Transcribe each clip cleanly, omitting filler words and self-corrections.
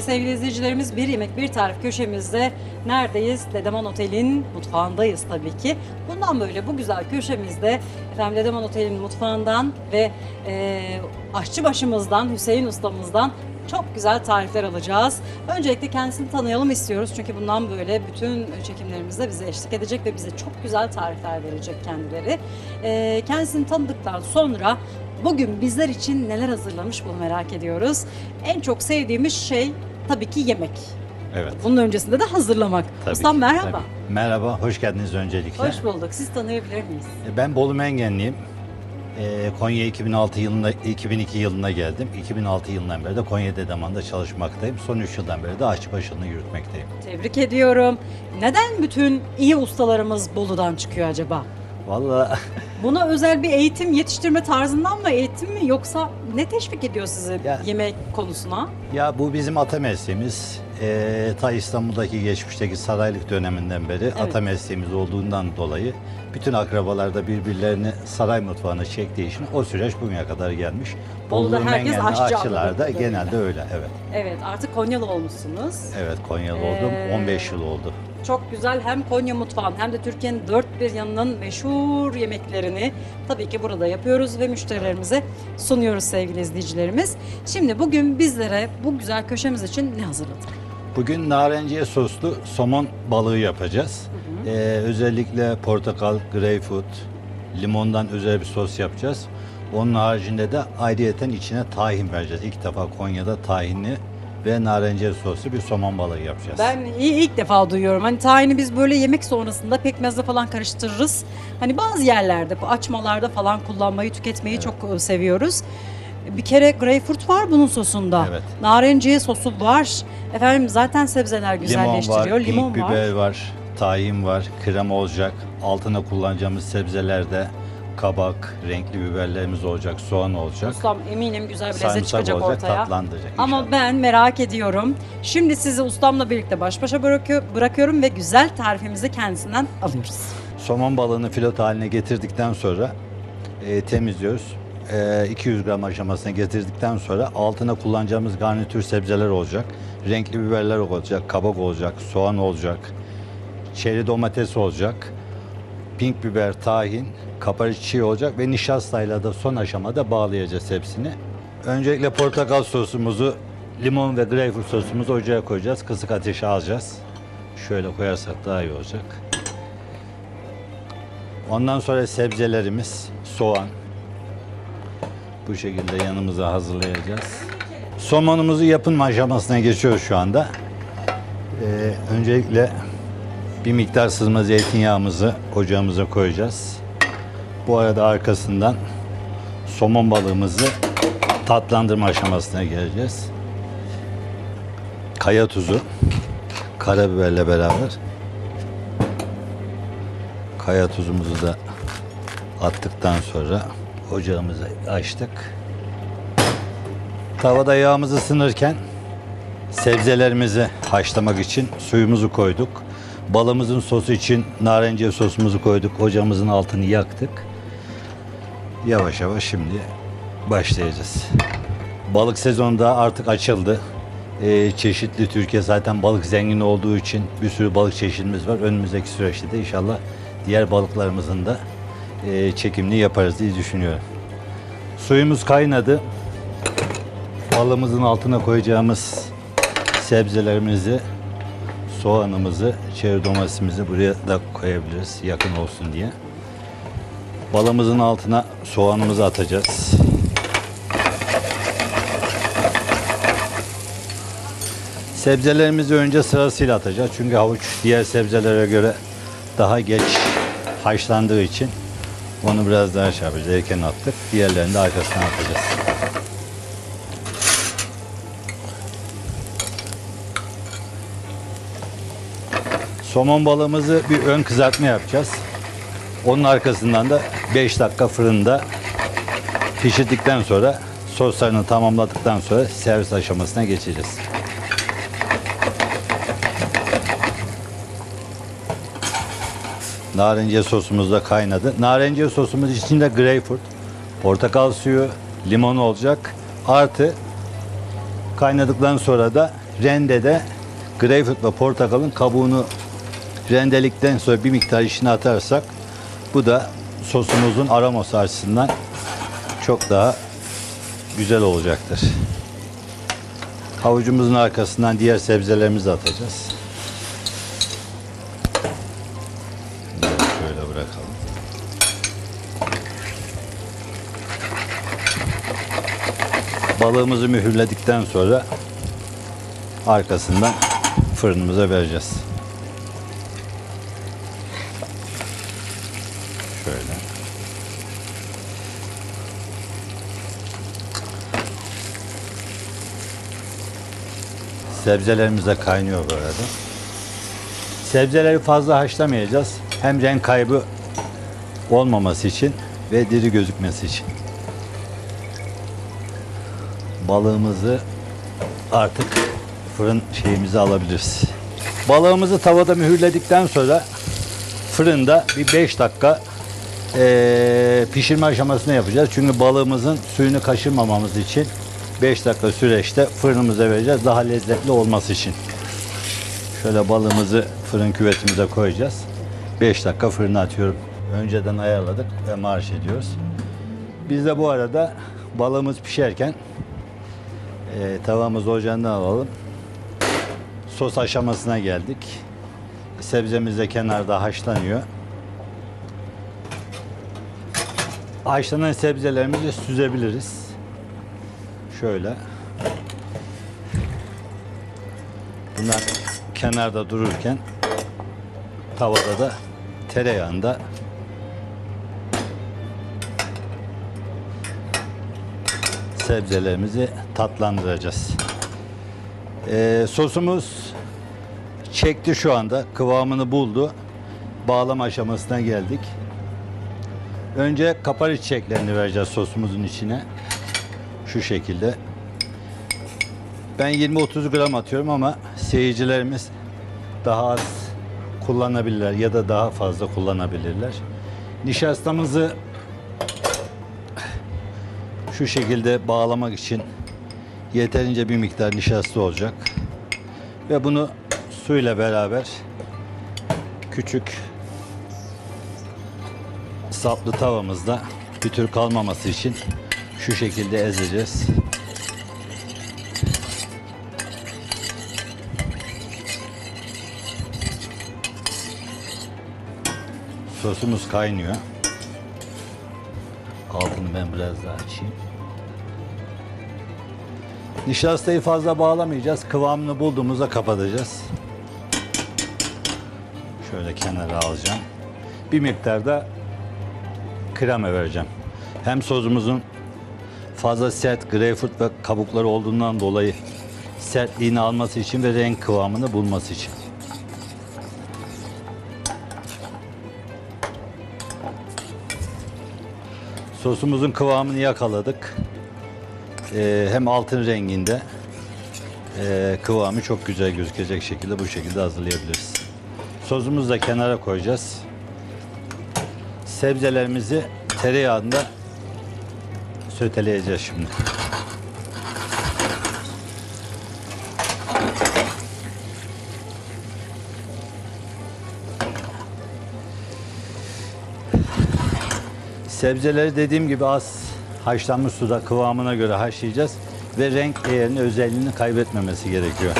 Sevgili izleyicilerimiz, Bir Yemek Bir Tarif köşemizde neredeyiz? Dedeman Otel'in mutfağındayız tabii ki. Bundan böyle bu güzel köşemizde efendim Dedeman Otel'in mutfağından ve aşçı başımızdan, Hüseyin ustamızdan çok güzel tarifler alacağız. Öncelikle kendisini tanıyalım istiyoruz. Çünkü bundan böyle bütün çekimlerimizde bize eşlik edecek ve bize çok güzel tarifler verecek kendileri. Kendisini tanıdıktan sonra bugün bizler için neler hazırlamış bunu merak ediyoruz. En çok sevdiğimiz şey tabii ki yemek. Evet. Bunun öncesinde de hazırlamak. Ustam merhaba. Tabii. Merhaba, hoş geldiniz öncelikle. Hoş bulduk. Siz tanıyabilir miyiz? Ben Bolu Mengenliyim. Konya 2002 yılına geldim. 2006 yılından beri de Konya Dedeman'da çalışmaktayım. Son 3 yıldan beri de aşçı başlığını yürütmekteyim. Tebrik ediyorum. Neden bütün iyi ustalarımız Bolu'dan çıkıyor acaba? Vallahi buna özel bir eğitim, yetiştirme tarzından mı, eğitim mi, yoksa ne teşvik ediyor sizi ya, yemek konusuna? Ya bu bizim ata mesleğimiz. Ta İstanbul'daki geçmişteki saraylık döneminden beri evet, ata mesleğimiz olduğundan dolayı bütün akrabalar da birbirlerini saray mutfağına çektiği için o süreç bugüne kadar gelmiş. Bolu'da herkes aşçılar da genelde öyle. Evet. Evet, artık Konyalı olmuşsunuz. Evet, Konyalı oldum. 15 yıl oldu. Çok güzel, hem Konya mutfağının hem de Türkiye'nin dört bir yanının meşhur yemeklerini tabii ki burada yapıyoruz ve müşterilerimize sunuyoruz sevgili izleyicilerimiz. Şimdi bugün bizlere bu güzel köşemiz için ne hazırladık? Bugün narenciye soslu somon balığı yapacağız. Hı hı. Özellikle portakal, greyfurt, limondan özel bir sos yapacağız. Onun haricinde de ayrıyeten içine tahin vereceğiz. İlk defa Konya'da tahinli ve narenciye soslu bir somon balığı yapacağız. Ben ilk defa duyuyorum. Hani tahini biz böyle yemek sonrasında pekmezle falan karıştırırız. Hani bazı yerlerde açmalarda falan kullanmayı, tüketmeyi evet, çok seviyoruz. Bir kere greyfurt var bunun sosunda. Evet. Narenciye sosu var. Efendim zaten sebzeler güzelleştiriyor. Limon var, biber var, tahin var, krema olacak. Altına kullanacağımız sebzelerde kabak, renkli biberlerimiz olacak, soğan olacak. Ustam eminim güzel bir lezzet çıkacak olacak, ortaya. Tatlandıracak ama inşallah. Ben merak ediyorum. Şimdi sizi ustamla birlikte baş başa bırakıyorum ve güzel tarifimizi kendisinden alıyoruz. Somon balığını fileto haline getirdikten sonra temizliyoruz. 200 gram aşamasına getirdikten sonra altına kullanacağımız garnitür sebzeler olacak. Renkli biberler olacak, kabak olacak, soğan olacak, çeri domates olacak, pink biber, tahin, kapari çiğ olacak ve nişastayla da son aşamada bağlayacağız hepsini. Öncelikle portakal sosumuzu, limon ve greyfurt sosumuzu ocağa koyacağız. Kısık ateşe alacağız. Şöyle koyarsak daha iyi olacak. Ondan sonra sebzelerimiz, soğan. Bu şekilde yanımıza hazırlayacağız. Somonumuzu yapım aşamasına geçiyoruz şu anda. Öncelikle bir miktar sızma zeytinyağımızı ocağımıza koyacağız. Bu arada arkasından somon balığımızı tatlandırma aşamasına geleceğiz. Kaya tuzu, karabiberle beraber kaya tuzumuzu da attıktan sonra ocağımızı açtık. Tavada yağımızı ısınırken sebzelerimizi haşlamak için suyumuzu koyduk. Balımızın sosu için narenciye sosumuzu koyduk. Ocağımızın altını yaktık. Yavaş yavaş şimdi başlayacağız. Balık sezonu da artık açıldı. Çeşitli Türkiye zaten balık zengin olduğu için bir sürü balık çeşidimiz var. Önümüzdeki süreçte de inşallah diğer balıklarımızın da çekimini yaparız diye düşünüyorum. Suyumuz kaynadı. Balımızın altına koyacağımız sebzelerimizi, soğanımızı, çeri domatesimizi buraya da koyabiliriz yakın olsun diye. Balımızın altına soğanımızı atacağız. Sebzelerimizi önce sırasıyla atacağız. Çünkü havuç diğer sebzelere göre daha geç haşlandığı için onu biraz daha şey yapacağız. Erken attık. Diğerlerini de arkasına atacağız. Somon balığımızı bir ön kızartma yapacağız. Onun arkasından da 5 dakika fırında pişirdikten sonra soslarını tamamladıktan sonra servis aşamasına geçeceğiz. Narenciye sosumuz da kaynadı. Narenciye sosumuz içinde greyfurt, portakal suyu, limon olacak. Artı kaynadıktan sonra da rendede greyfurt ve portakalın kabuğunu rendelikten sonra bir miktar içine atarsak bu da sosumuzun aroması açısından çok daha güzel olacaktır. Havucumuzun arkasından diğer sebzelerimizi atacağız. Şöyle bırakalım. Balığımızı mühürledikten sonra arkasından fırınımıza vereceğiz. Şöyle. Sebzelerimiz de kaynıyor bu arada. Sebzeleri fazla haşlamayacağız. Hem renk kaybı olmaması için ve diri gözükmesi için. Balığımızı artık fırın şeyimizi alabiliriz. Balığımızı tavada mühürledikten sonra fırında bir 5 dakika pişirme aşamasını yapacağız. Çünkü balığımızın suyunu kaçırmamamız için 5 dakika süreçte fırınımıza vereceğiz. Daha lezzetli olması için. Şöyle balığımızı fırın küvetimize koyacağız. 5 dakika fırına atıyorum. Önceden ayarladık ve marş ediyoruz. Biz de bu arada balığımız pişerken tavamızı ocağından alalım. Sos aşamasına geldik. Sebzemiz de kenarda haşlanıyor. Haşlanan sebzelerimizi süzebiliriz. Şöyle. Bunlar kenarda dururken tavada da tereyağında sebzelerimizi tatlandıracağız. Sosumuz çekti şu anda. Kıvamını buldu. Bağlama aşamasına geldik. Önce kapari çiçeklerini vereceğiz sosumuzun içine. Şu şekilde. Ben 20-30 gram atıyorum ama seyircilerimiz daha az kullanabilirler ya da daha fazla kullanabilirler. Nişastamızı şu şekilde bağlamak için yeterince bir miktar nişasta olacak. Ve bunu suyla beraber küçük saplı tavamızda pütür kalmaması için şu şekilde ezeceğiz. Sosumuz kaynıyor. Altını ben biraz daha açayım. Nişastayı fazla bağlamayacağız. Kıvamını bulduğumuzda kapatacağız. Şöyle kenara alacağım. Bir miktar da krema vereceğim. Hem sosumuzun fazla sert greyfurt ve kabukları olduğundan dolayı sertliğini alması için ve renk kıvamını bulması için. Sosumuzun kıvamını yakaladık. Hem altın renginde kıvamı çok güzel gözükecek şekilde bu şekilde hazırlayabiliriz. Sosumuzu da kenara koyacağız. Sebzelerimizi tereyağında söteleyeceğiz şimdi. Sebzeleri dediğim gibi az haşlanmış suda kıvamına göre haşlayacağız ve renk değerini, özelliğini kaybetmemesi gerekiyor.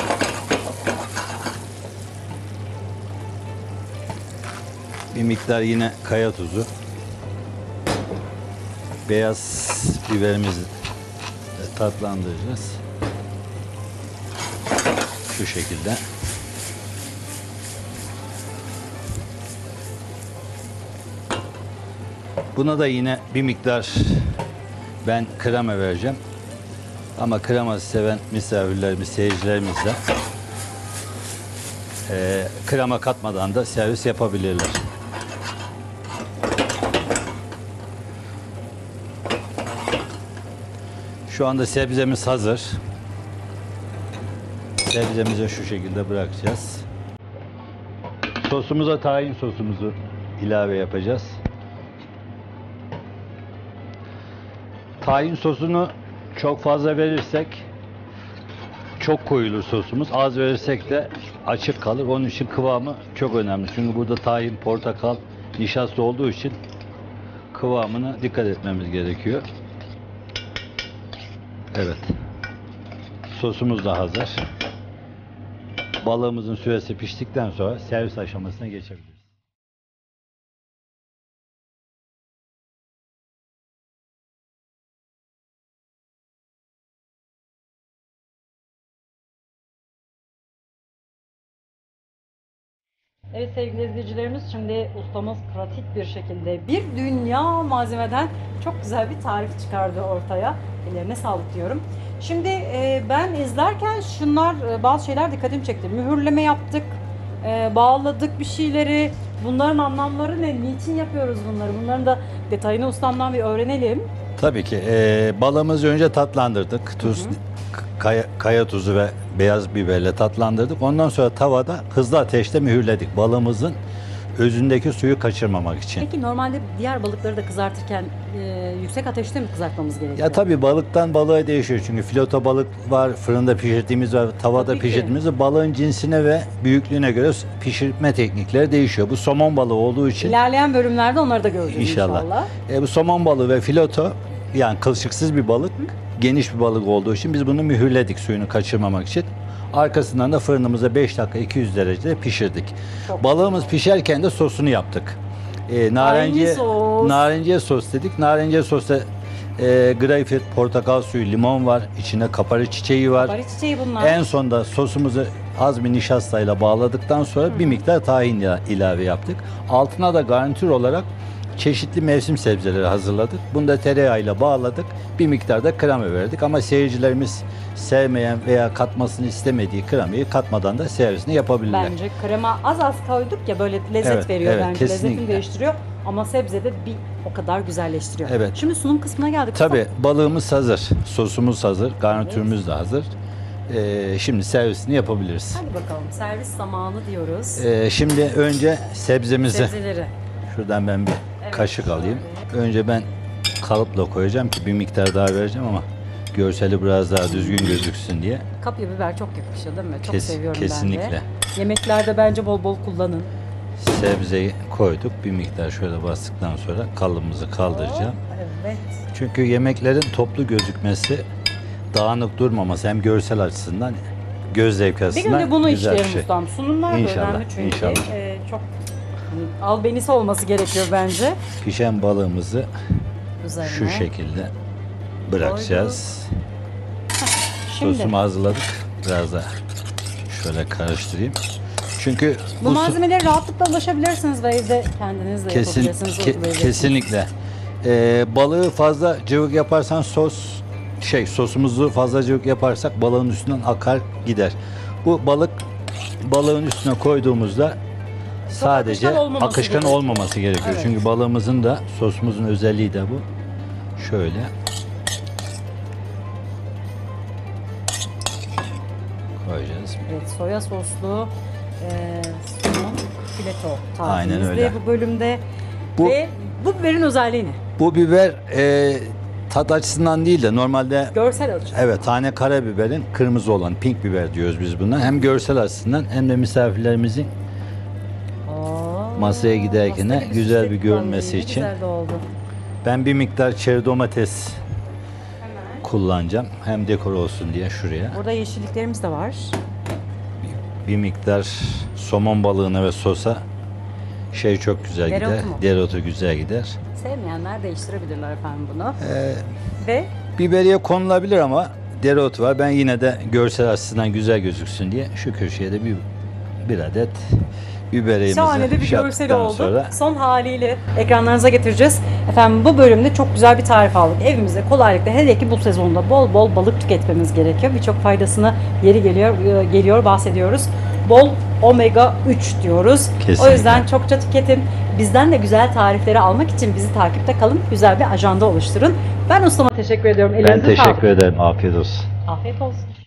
Bir miktar yine kaya tuzu. Beyaz biberimizi tatlandıracağız. Şu şekilde. Buna da yine bir miktar ben krema vereceğim. Ama krema seven misafirlerimiz, seyircilerimiz de krema katmadan da servis yapabilirler. Şu anda sebzemiz hazır. Sebzemizi şu şekilde bırakacağız. Sosumuza tahin sosumuzu ilave yapacağız. Tahin sosunu çok fazla verirsek çok koyulur sosumuz. Az verirsek de açık kalır. Onun için kıvamı çok önemli. Çünkü burada tahin, portakal, nişasta olduğu için kıvamına dikkat etmemiz gerekiyor. Evet. Sosumuz da hazır. Balığımızın süresi piştikten sonra servis aşamasına geçebiliriz. Evet sevgili izleyicilerimiz, şimdi ustamız pratik bir şekilde bir dünya malzemeden çok güzel bir tarif çıkardı ortaya. Ellerine sağlık diyorum. Şimdi ben izlerken şunlar bazı şeyler dikkatimi çekti. Mühürleme yaptık, bağladık bir şeyleri. Bunların anlamları ne? Niçin yapıyoruz bunları? Bunların da detayını ustamdan bir öğrenelim. Tabii ki. Balığımızı önce tatlandırdık. Tuz, kaya tuzu ve beyaz biberle tatlandırdık. Ondan sonra tavada hızlı ateşte mühürledik. Balığımızın özündeki suyu kaçırmamak için. Peki normalde diğer balıkları da kızartırken yüksek ateşte mi kızartmamız gerekiyor? Ya tabii balıktan balığa değişiyor. Çünkü fileto balık var, fırında pişirdiğimiz var, tavada pişirdiğimiz. Balığın cinsine ve büyüklüğüne göre pişirme teknikleri değişiyor. Bu somon balığı olduğu için. İlerleyen bölümlerde onları da göreceğiz inşallah. Bu somon balığı ve fileto, yani kılçıksız bir balık, geniş bir balık olduğu için biz bunu mühürledik suyunu kaçırmamak için. Arkasından da fırınımıza 5 dakika 200 derecede pişirdik. Çok balığımız pişerken de sosunu yaptık. Narenciye sos dedik. Narenciye sosta greyfurt, portakal suyu, limon var. İçine kapari çiçeği var. Kapari çiçeği bunlar. En sonda sosumuzu az bir nişastayla bağladıktan sonra bir miktar tahin ilave yaptık. Altına da garnitür olarak çeşitli mevsim sebzeleri hazırladık. Bunu da tereyağıyla bağladık. Bir miktar da krema verdik. Ama seyircilerimiz sevmeyen veya katmasını istemediği kremayı katmadan da servisini yapabilirler. Bence krema az koyduk ya, böyle lezzet veriyor. Evet, bence kesinlikle. Lezzetini değiştiriyor. Ama sebze de bir o kadar güzelleştiriyor. Evet. Şimdi sunum kısmına geldik. Tabii balığımız hazır. Sosumuz hazır. Garnitürümüz de hazır. Şimdi servisini yapabiliriz. Hadi bakalım. Servis zamanı diyoruz. Şimdi önce sebzeleri. Şuradan ben bir kaşık alayım. Önce ben kalıpla koyacağım ki bir miktar daha vereceğim ama görseli biraz daha düzgün gözüksün diye. Kapya biber çok yakışıyor değil mi? Çok seviyorum ben de. Yemeklerde bence bol bol kullanın. Sebzeyi koyduk. Bir miktar şöyle bastıktan sonra kalıbımızı kaldıracağım. Evet. Çünkü yemeklerin toplu gözükmesi, dağınık durmaması hem görsel açısından, göz zevki açısından güzel bir şey. Bir gün de bunu işleyelim ustam. Sunumlar da önemli çünkü. İnşallah. Çok albenisi olması gerekiyor bence. Pişen balığımızı üzerine şu şekilde bırakacağız. Sosumu hazırladık. Biraz da şöyle karıştırayım. Çünkü bu malzemelere rahatlıkla ulaşabilirsiniz ve evde kendiniz de yapabilirsiniz. Kesinlikle. Balığı fazla cıvık yaparsan sosumuzu fazla cıvık yaparsak balığın üstünden akar gider. Bu balığın üstüne koyduğumuzda sadece akışkan olmaması gerekiyor. Evet. Çünkü balığımızın da sosumuzun özelliği de bu. Şöyle koyacağız. Evet, soya soslu somon fileto tarifimizde bu bölümde. Ve bu biberin özelliği ne? Bu biber tat açısından değil de normalde görsel açısından. Evet, tane karabiberin kırmızı olan pink biber diyoruz biz buna. Hem görsel açısından hem de misafirlerimizin masaya giderken güzel bir görünmesi için. Ben bir miktar çeri domates kullanacağım. Hem dekor olsun diye şuraya. Burada yeşilliklerimiz de var. Bir miktar somon balığına ve sosa çok güzel gider. Dereotu güzel gider. Sevmeyenler değiştirebilirler efendim bunu. Ve biberiye konulabilir ama dereotu var. Ben yine de görsel açısından güzel gözüksün diye şu köşeye de bir adet biberimizi yaptıktan sonra son haliyle ekranlarınıza getireceğiz. Efendim bu bölümde çok güzel bir tarif aldık. Evimizde kolaylıkla, hele ki bu sezonda bol bol balık tüketmemiz gerekiyor. Birçok faydasına yeri geliyor bahsediyoruz. Bol omega 3 diyoruz. Kesinlikle. O yüzden çokça tüketin. Bizden de güzel tarifleri almak için bizi takipte kalın. Güzel bir ajanda oluşturun. Ben ustama teşekkür ediyorum. Elinize sağlık. Ben teşekkür ederim. Afiyet olsun. Afiyet olsun.